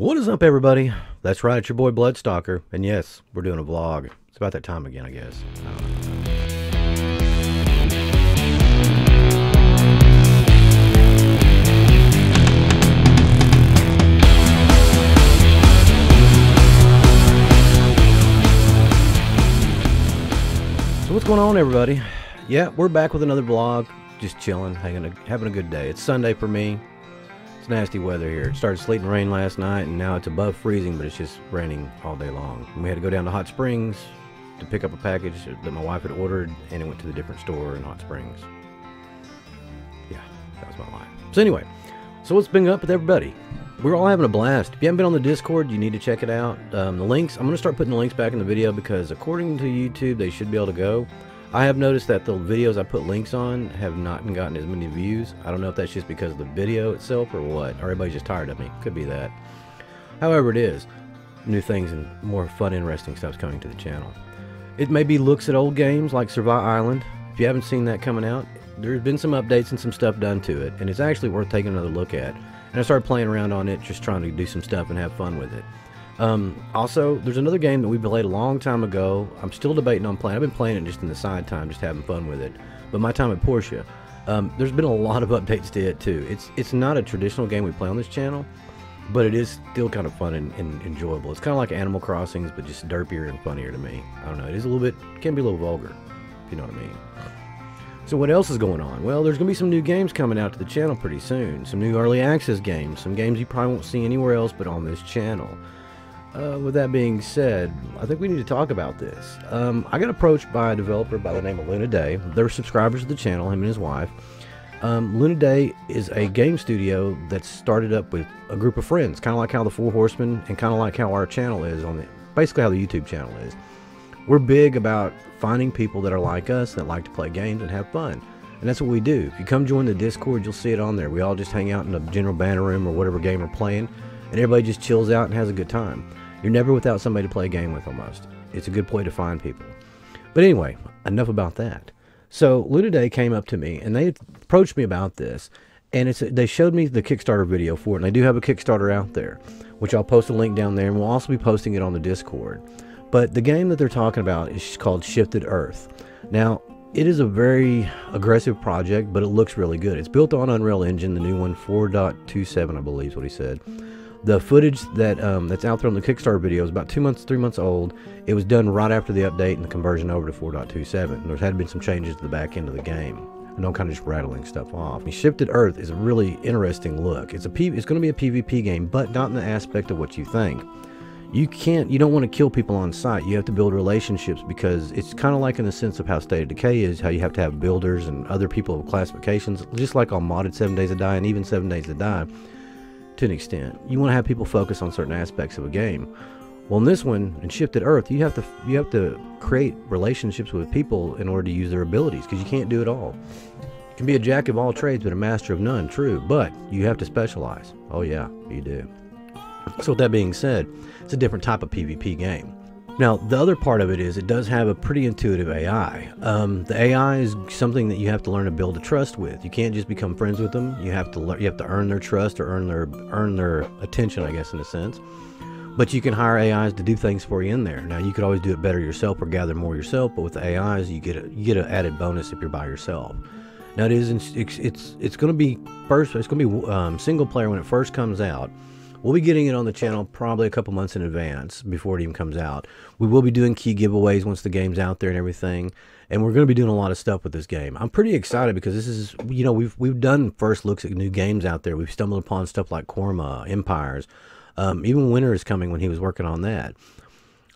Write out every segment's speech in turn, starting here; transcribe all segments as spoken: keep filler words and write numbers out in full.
What is up, everybody? That's right, it's your boy Bloodstalker, and yes, we're doing a vlog. It's about that time again, I guess. I don't know. What's going on, everybody? Yeah, we're back with another vlog. Just chilling, hanging, having a good day. It's Sunday for me. It's nasty weather here. It started sleeting rain last night, and now it's above freezing, but it's just raining all day long. And we had to go down to Hot Springs to pick up a package that my wife had ordered, and it went to the different store in Hot Springs. Yeah, that was my life. So anyway, so what's been up with everybody? We're all having a blast. If you haven't been on the Discord, you need to check it out. Um, the links, I'm going to start putting the links back in the video because according to YouTube, they should be able to go. I have noticed that the videos I put links on have not gotten as many views. I don't know if that's just because of the video itself or what. Or everybody's just tired of me. Could be that. However it is, new things and more fun, interesting stuff's coming to the channel. It may be looks at old games like Survive Island. If you haven't seen that coming out, there's been some updates and some stuff done to it. And it's actually worth taking another look at. And I started playing around on it, just trying to do some stuff and have fun with it. Um, also, there's another game that we played a long time ago. I'm still debating on playing. I've been playing it just in the side time, just having fun with it. But my time at Porsche, um, there's been a lot of updates to it too. It's it's not a traditional game we play on this channel, but it is still kind of fun and, and enjoyable. It's kind of like Animal Crossings, but just derpier and funnier to me. I don't know. It is a little bit, can be a little vulgar, if you know what I mean. So what else is going on? Well, there's going to be some new games coming out to the channel pretty soon. Some new early access games. Some games you probably won't see anywhere else but on this channel. Uh, with that being said, I think we need to talk about this. Um, I got approached by a developer by the name of Luna Day. They're subscribers of the channel, him and his wife. Um, Luna Day is a game studio that's started up with a group of friends. Kind of like how the Four Horsemen and kind of like how our channel is. on the, Basically how the YouTube channel is. We're big about finding people that are like us, that like to play games and have fun. And that's what we do. If you come join the Discord, you'll see it on there. We all just hang out in a general banner room or whatever game we're playing. And everybody just chills out and has a good time. You're never without somebody to play a game with almost. It's a good way to find people. But anyway, enough about that. So Luna Day came up to me and they approached me about this. And it's, they showed me the Kickstarter video for it. And they do have a Kickstarter out there, which I'll post a link down there. And we'll also be posting it on the Discord. But the game that they're talking about is called Shifted Earth. Now, it is a very aggressive project, but it looks really good. It's built on Unreal Engine, the new one, four point two seven, I believe is what he said. The footage that um, that's out there on the Kickstarter video is about two months, three months old. It was done right after the update and the conversion over to four point two seven. There had been some changes to the back end of the game. And I'm kind of just rattling stuff off. I mean, Shifted Earth is a really interesting look. It's a P it's going to be a PvP game, but not in the aspect of what you think. You can't, you don't want to kill people on site. You have to build relationships because it's kind of like in the sense of how State of Decay is, how you have to have builders and other people of classifications, just like on modded Seven Days to Die and even Seven Days to Die, to an extent. You want to have people focus on certain aspects of a game. Well, in this one, in Shifted Earth, you have to you have to create relationships with people in order to use their abilities because you can't do it all. You can be a jack of all trades but a master of none, true, but you have to specialize. Oh yeah, you do. So with that being said, it's a different type of PvP game. Now, the other part of it is it does have a pretty intuitive A I. Um, the A I is something that you have to learn to build a trust with. You can't just become friends with them. You have to learn, you have to earn their trust or earn their earn their attention, I guess, in a sense. But you can hire A Is to do things for you in there. Now, you could always do it better yourself or gather more yourself. But with the A Is, you get a, you get an added bonus if you're by yourself. Now, it is it's it's, it's going to be first. It's going to be um, single player when it first comes out. We'll be getting it on the channel probably a couple months in advance before it even comes out. We will be doing key giveaways once the game's out there and everything. And we're going to be doing a lot of stuff with this game. I'm pretty excited because this is, you know, we've we've done first looks at new games out there. We've stumbled upon stuff like Korma Empires. Um, even Winter is Coming when he was working on that.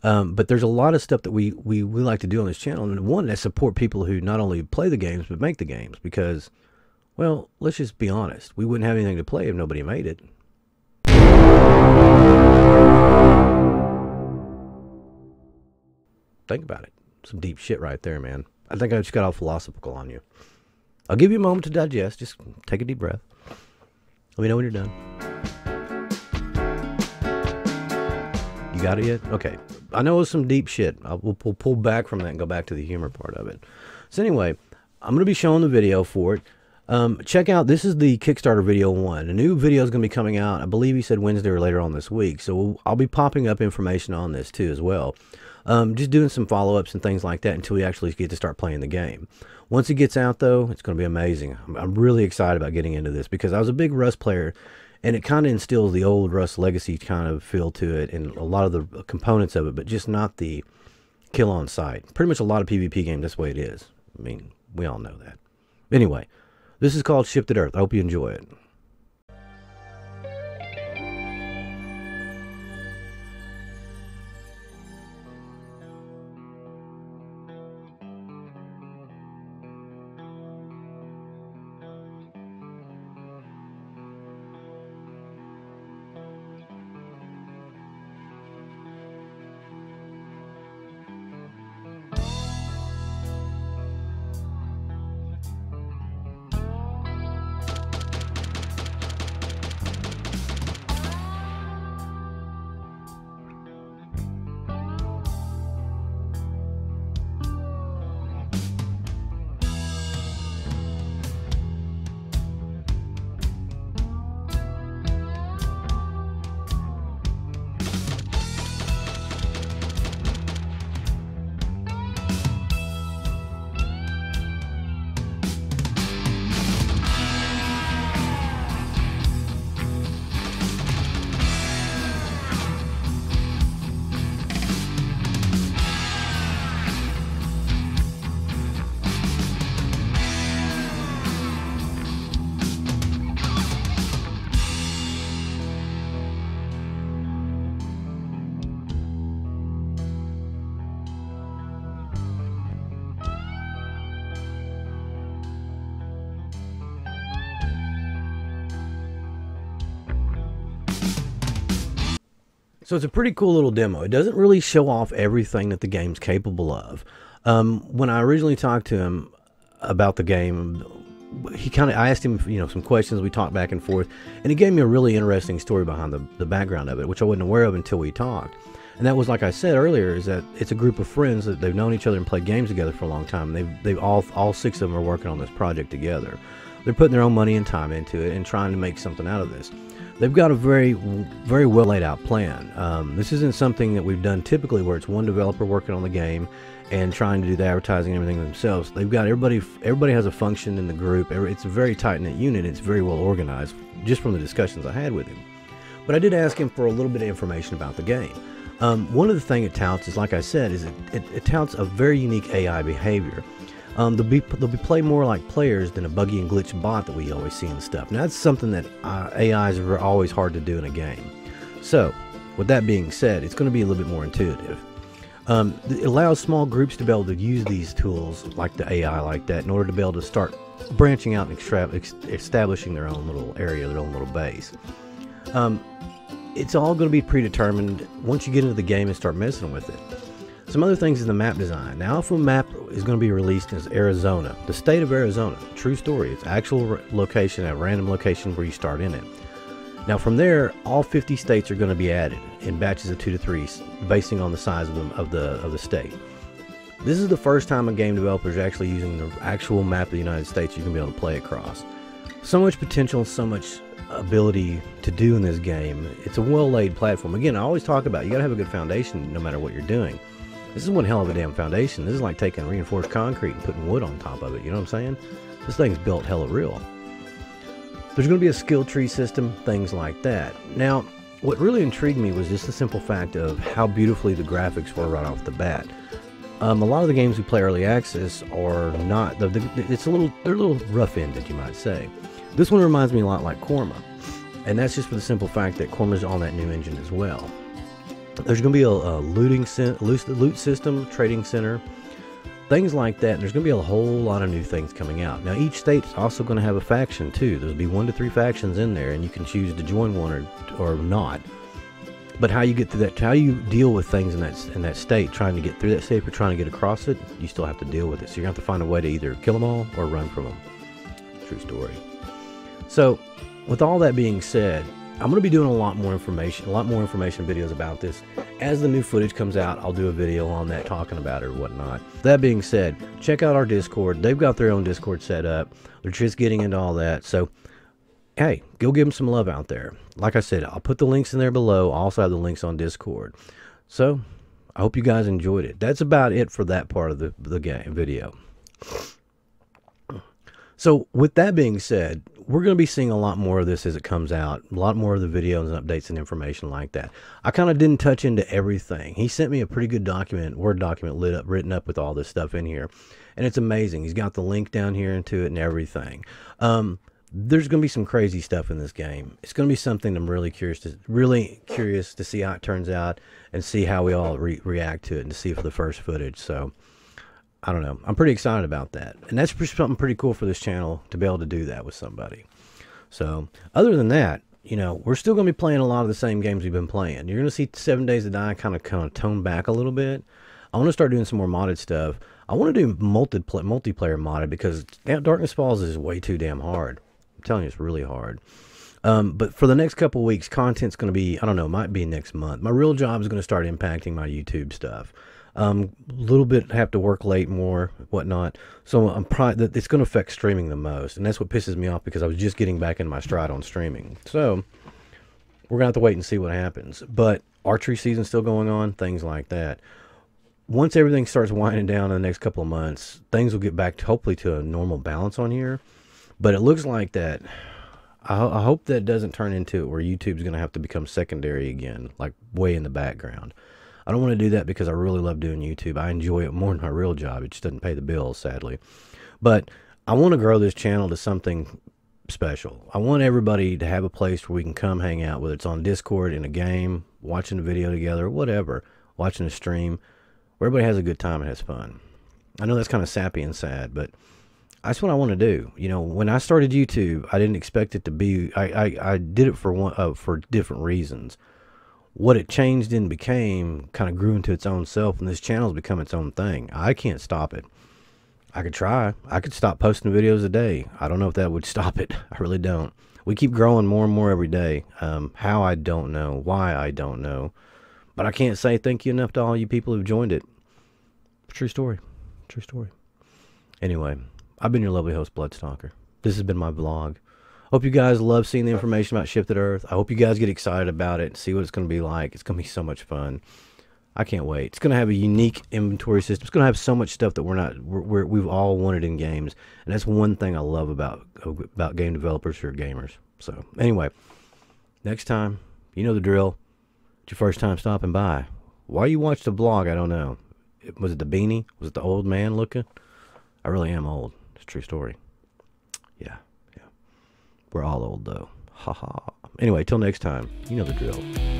Um, but there's a lot of stuff that we, we, we like to do on this channel. And one, that support people who not only play the games, but make the games. Because, well, let's just be honest. We wouldn't have anything to play if nobody made it. Think about it. Some deep shit right there, man. I think I just got all philosophical on you. I'll give you a moment to digest. Just take a deep breath. Let me know when you're done. You got it yet? Okay. I know it was some deep shit. I'll, we'll, we'll pull back from that and go back to the humor part of it. So anyway, I'm going to be showing the video for it. Um, check out, this is the Kickstarter video one. A new video is going to be coming out, I believe he said Wednesday or later on this week. So we'll, I'll be popping up information on this too as well. Um, just doing some follow-ups and things like that until we actually get to start playing the game. Once it gets out though, it's going to be amazing. I'm, I'm really excited about getting into this because I was a big Rust player, and it kind of instills the old Rust legacy kind of feel to it and a lot of the components of it, but just not the kill on sight. Pretty much a lot of PvP games, that's the way it is. I mean, we all know that. Anyway, this is called Shifted Earth. I hope you enjoy it. So it's a pretty cool little demo. It doesn't really show off everything that the game's capable of. Um, when I originally talked to him about the game, he kind of I asked him, you know, some questions. We talked back and forth, and he gave me a really interesting story behind the, the background of it, which I wasn't aware of until we talked. And that was, like I said earlier, is that it's a group of friends that they've known each other and played games together for a long time. And they've they've all all six of them are working on this project together. They're putting their own money and time into it and trying to make something out of this. They've got a very, very well laid out plan. Um, this isn't something that we've done typically where it's one developer working on the game and trying to do the advertising and everything themselves. They've got everybody, everybody has a function in the group. It's a very tight-knit unit. It's very well organized, just from the discussions I had with him. But I did ask him for a little bit of information about the game. Um, one of the things it touts is, like I said, is it, it, it touts a very unique A I behavior. Um, they'll be, they'll be play more like players than a buggy and glitch bot that we always see and stuff. Now, that's something that uh, A Is are always hard to do in a game. So, with that being said, it's going to be a little bit more intuitive. Um, it allows small groups to be able to use these tools, like the A I like that, in order to be able to start branching out and extra ex establishing their own little area, their own little base. Um, it's all going to be predetermined once you get into the game and start messing with it. Some other things is the map design. Now, Alpha map is going to be released as Arizona, the state of Arizona. True story. It's actual location, a random location where you start in it. Now, from there, all fifty states are going to be added in batches of two to three, basing on the size of the of the of the state. This is the first time a game developer is actually using the actual map of the United States. You can be able to play across. So much potential, so much ability to do in this game. It's a well-laid platform. Again, I always talk about you got to have a good foundation no matter what you're doing. This is one hell of a damn foundation. This is like taking reinforced concrete and putting wood on top of it. You know what I'm saying? This thing's built hella real. There's going to be a skill tree system, things like that. Now, what really intrigued me was just the simple fact of how beautifully the graphics were right off the bat. Um, a lot of the games we play early access are not. The, the, it's a little, they're a little rough-ended, you might say. This one reminds me a lot like Korma, and that's just for the simple fact that Korma's on that new engine as well. There's going to be a, a looting loot system, trading center, things like that. And there's going to be a whole lot of new things coming out. Now, each state's also going to have a faction, too. There'll be one to three factions in there, and you can choose to join one or, or not. But how you get through that, how you deal with things in that, in that state, trying to get through that state, or trying to get across it, you still have to deal with it. So you're going to have to find a way to either kill them all or run from them. True story. So, with all that being said, I'm going to be doing a lot more information, a lot more information videos about this. As the new footage comes out, I'll do a video on that talking about it or whatnot. That being said, check out our Discord. They've got their own Discord set up. They're just getting into all that. So, hey, go give them some love out there. Like I said, I'll put the links in there below. I also have the links on Discord. So, I hope you guys enjoyed it. That's about it for that part of the, the game video. So, with that being said, we're going to be seeing a lot more of this as it comes out. A lot more of the videos and updates and information like that. I kind of didn't touch into everything. He sent me a pretty good document, Word document lit up, written up with all this stuff in here. And it's amazing. He's got the link down here into it and everything. Um, there's going to be some crazy stuff in this game. It's going to be something I'm really curious to, really curious to see how it turns out and see how we all re react to it and to see for the first footage. So, I don't know. I'm pretty excited about that. And that's something pretty cool for this channel to be able to do that with somebody. So, other than that, you know, we're still going to be playing a lot of the same games we've been playing. You're going to see Seven Days to Die kind of kind of tone back a little bit. I want to start doing some more modded stuff. I want to do multi multiplayer modded because Darkness Falls is way too damn hard. I'm telling you, it's really hard. Um, but for the next couple weeks, content's going to be, I don't know, might be next month. My real job is going to start impacting my YouTube stuff. Um, a little bit have to work late more, whatnot. So I'm probably that it's going to affect streaming the most, and that's what pisses me off because I was just getting back in my stride on streaming. So we're gonna have to wait and see what happens. But archery season's still going on, things like that. Once everything starts winding down in the next couple of months, things will get back to, hopefully to a normal balance on here. But it looks like that. I, ho I hope that doesn't turn into it where YouTube's gonna have to become secondary again, like way in the background. I don't want to do that because I really love doing YouTube. I enjoy it more than my real job. It just doesn't pay the bills, sadly. But I want to grow this channel to something special. I want everybody to have a place where we can come hang out, whether it's on Discord, in a game, watching a video together, whatever, watching a stream, where everybody has a good time and has fun. I know that's kind of sappy and sad, but that's what I want to do. You know, when I started YouTube, I didn't expect it to be, I, I, I did it for, one, uh, for different reasons. What it changed and became kind of grew into its own self, and this channel's become its own thing. I can't stop it. I could try. I could stop posting videos a day. I don't know if that would stop it. I really don't. We keep growing more and more every day. Um, how, I don't know. Why, I don't know. But I can't say thank you enough to all you people who've joined it. True story. True story. Anyway, I've been your lovely host, Bloodstalker. This has been my vlog. Hope you guys love seeing the information about Shifted Earth. I hope you guys get excited about it and see what it's going to be like. It's going to be so much fun. I can't wait. It's going to have a unique inventory system. It's going to have so much stuff that we're not, we're, we're, we've all wanted in games. And that's one thing I love about, about game developers or gamers. So, anyway, next time, you know the drill. It's your first time stopping by. Why you watched the vlog, I don't know. It, was it the beanie? Was it the old man looking? I really am old. It's a true story. Yeah. We're all old, though. Ha ha. Anyway, till next time, you know the drill.